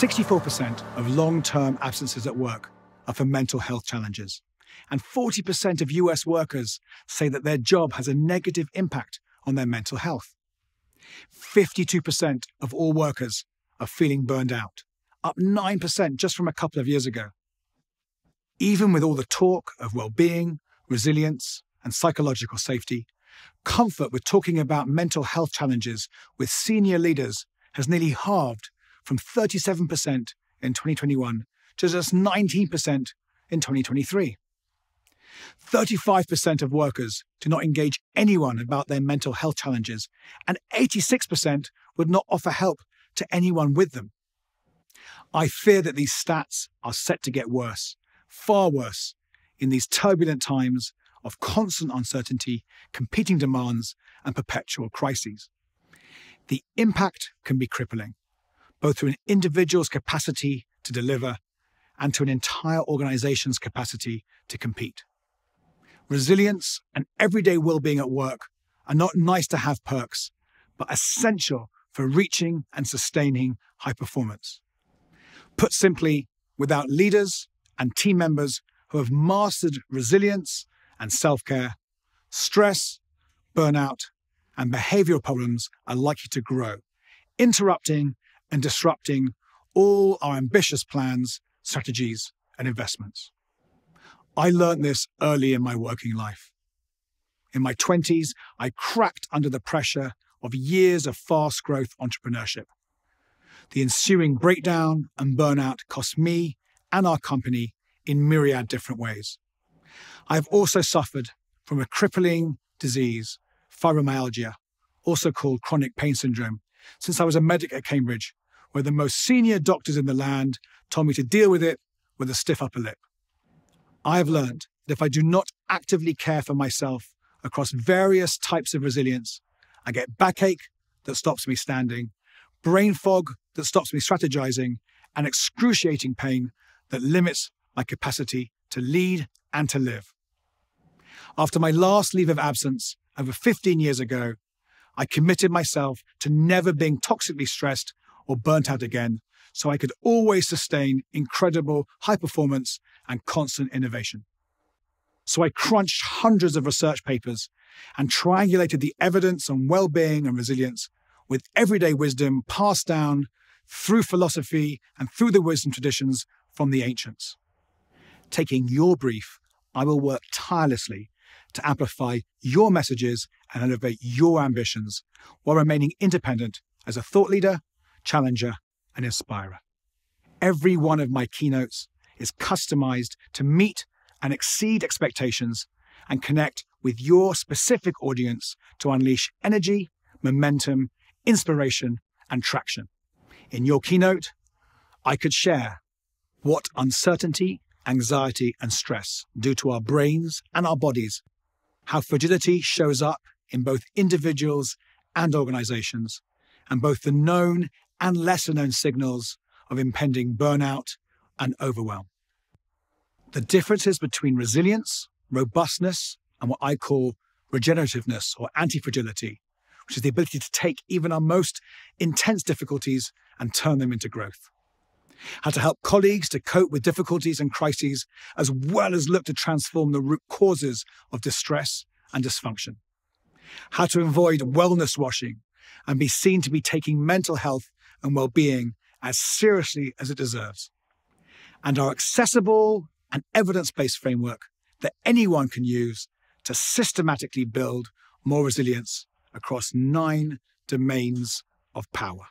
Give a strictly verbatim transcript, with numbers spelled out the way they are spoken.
sixty-four percent of long-term absences at work are for mental health challenges, and forty percent of U S workers say that their job has a negative impact on their mental health. fifty-two percent of all workers are feeling burned out, up nine percent just from a couple of years ago. Even with all the talk of well-being, resilience, and psychological safety, comfort with talking about mental health challenges with senior leaders has nearly halved from thirty-seven percent in twenty twenty-one to just nineteen percent in twenty twenty-three. thirty-five percent of workers do not engage anyone about their mental health challenges, and eighty-six percent would not offer help to anyone with them. I fear that these stats are set to get worse, far worse, in these turbulent times of constant uncertainty, competing demands, and perpetual crises. The impact can be crippling, both to an individual's capacity to deliver and to an entire organization's capacity to compete. Resilience and everyday well-being at work are not nice-to-have perks, but essential for reaching and sustaining high performance. Put simply, without leaders and team members who have mastered resilience and self-care, stress, burnout, and behavioral problems are likely to grow, interrupting and disrupting all our ambitious plans, strategies, and investments. I learned this early in my working life. In my twenties, I cracked under the pressure of years of fast-growth entrepreneurship. The ensuing breakdown and burnout cost me and our company in myriad different ways. I have also suffered from a crippling disease, fibromyalgia, also called chronic pain syndrome, since I was a medic at Cambridge, where the most senior doctors in the land told me to deal with it with a stiff upper lip. I have learned that if I do not actively care for myself across various types of resilience, I get backache that stops me standing, brain fog that stops me strategizing, and excruciating pain that limits my capacity to lead and to live. After my last leave of absence over fifteen years ago, I committed myself to never being toxically stressed or burnt out again, so I could always sustain incredible high performance and constant innovation. So I crunched hundreds of research papers and triangulated the evidence on well-being and resilience with everyday wisdom passed down through philosophy and through the wisdom traditions from the ancients. Taking your brief, I will work tirelessly to amplify your messages and elevate your ambitions while remaining independent as a thought leader, challenger, and inspirer. Every one of my keynotes is customized to meet and exceed expectations and connect with your specific audience to unleash energy, momentum, inspiration, and traction. In your keynote, I could share what uncertainty, anxiety, and stress do to our brains and our bodies, how fragility shows up in both individuals and organizations, and both the known and lesser-known signals of impending burnout and overwhelm. The differences between resilience, robustness, and what I call regenerativeness or anti-fragility, which is the ability to take even our most intense difficulties and turn them into growth. How to help colleagues to cope with difficulties and crises, as well as look to transform the root causes of distress and dysfunction. How to avoid wellness washing and be seen to be taking mental health and well-being as seriously as it deserves. And our accessible and evidence-based framework that anyone can use to systematically build more resilience across nine domains of power.